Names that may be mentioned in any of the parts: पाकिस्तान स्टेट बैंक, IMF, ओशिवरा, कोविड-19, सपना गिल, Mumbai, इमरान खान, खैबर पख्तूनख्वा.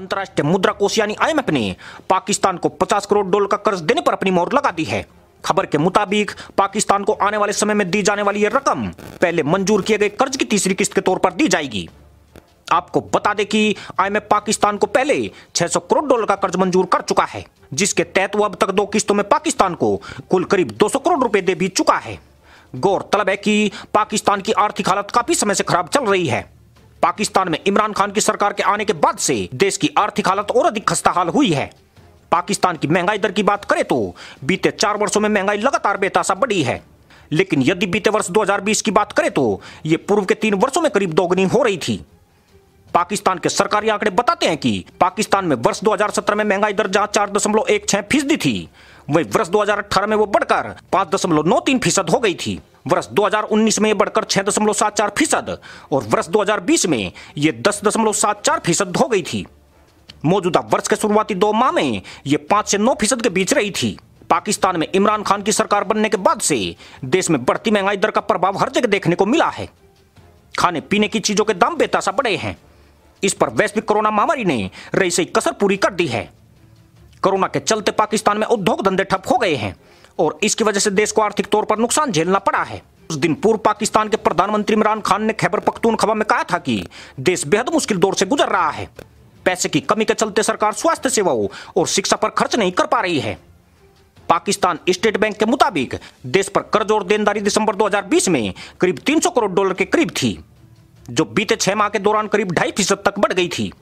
अंतर्राष्ट्रीय मुद्रा कोष यानी IMF ने पाकिस्तान को $50 करोड़ का कर्ज देने पर अपनी मोहर लगा दी है। खबर के मुताबिक पाकिस्तान को आने वाले समय में दी जाने वाली यह रकम पहले मंजूर किए गए कर्ज की तीसरी किस्त के तौर पर दी जाएगी। आपको बता दें कि IMF पाकिस्तान को पहले $600 करोड़ का कर्ज मंजूर कर चुका है, जिसके तहत वो अब तक 2 किस्तों में पाकिस्तान को कुल करीब ₹200 करोड़ दे भी चुका है। गौरतलब है कि पाकिस्तान की आर्थिक हालत काफी समय से खराब चल रही है। पाकिस्तान में इमरान खान की सरकार के आने के बाद से देश की आर्थिक हालत और अधिक खस्ता हाल हुई है। पाकिस्तान की महंगाई दर की बात करें तो बीते 4 वर्षों में महंगाई लगातार बेतासा बढ़ी है, लेकिन यदि बीते वर्ष 2020 की बात करें तो ये पूर्व के 3 वर्षों में करीब दोगुनी हो रही थी। पाकिस्तान के सरकारी आंकड़े बताते हैं कि पाकिस्तान में वर्ष 2017 में महंगाई दर जहां 4.16% थी, वही वर्ष 2018 में वो बढ़कर 5.93% हो गई थी। वर्ष 2019 में बढ़कर 6.74% और वर्ष 2020 में ये 10.74% हो गई थी। मौजूदा वर्ष के शुरुआती 2 माह में ये 5 से 9% के बीच रही थी। पाकिस्तान में इमरान खान की सरकार बनने के बाद से देश में बढ़ती महंगाई दर का प्रभाव हर जगह देखने को मिला है। खाने पीने की चीजों के दाम बेतासा बढ़े हैं। इस पर वैश्विक कोरोना महामारी ने रईस कसर पूरी कर दी है। कोरोना के चलते पाकिस्तान में उद्योग धंधे ठप हो गए हैं और इसकी वजह से देश को आर्थिक तौर पर नुकसान झेलना पड़ा है। उस दिन पूर्व पाकिस्तान के प्रधानमंत्री इमरान खान ने खैबर पख्तूनख्वा में कहा था कि देश बेहद मुश्किल दौर से गुजर रहा है। पैसे की कमी के चलते सरकार स्वास्थ्य सेवाओं और शिक्षा पर खर्च नहीं कर पा रही है। पाकिस्तान स्टेट बैंक के मुताबिक देश पर कर्ज और देनदारी दिसंबर 2020 में करीब $300 करोड़ के करीब थी, जो बीते 6 माह के दौरान करीब 2.5% तक बढ़ गई थी।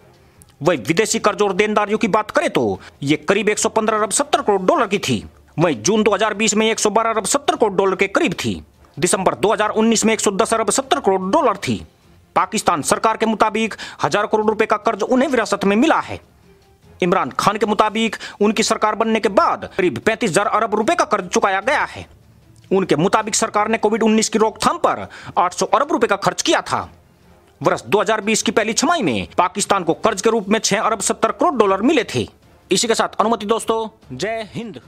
वहीं विदेशी कर्ज और देनदारियों की बात करें तो ये करीब $115.70 अरब की थी। वहीं जून 2020 में $112.70 करोड़ के करीब थी। दिसंबर 2019 में $110.70 अरब थी। पाकिस्तान सरकार के मुताबिक $1000 करोड़ का कर्ज उन्हें विरासत में मिला है। इमरान खान के मुताबिक उनकी सरकार बनने के बाद करीब 35,000 अरब रुपए का कर्ज चुकाया गया है। उनके मुताबिक सरकार ने कोविड-19 की रोकथाम पर 800 अरब रुपए का खर्च किया था। वर्ष 2020 की पहली छमाही में पाकिस्तान को कर्ज के रूप में $6.70 करोड़ मिले थे। इसी के साथ अनुमति दोस्तों, जय हिंद।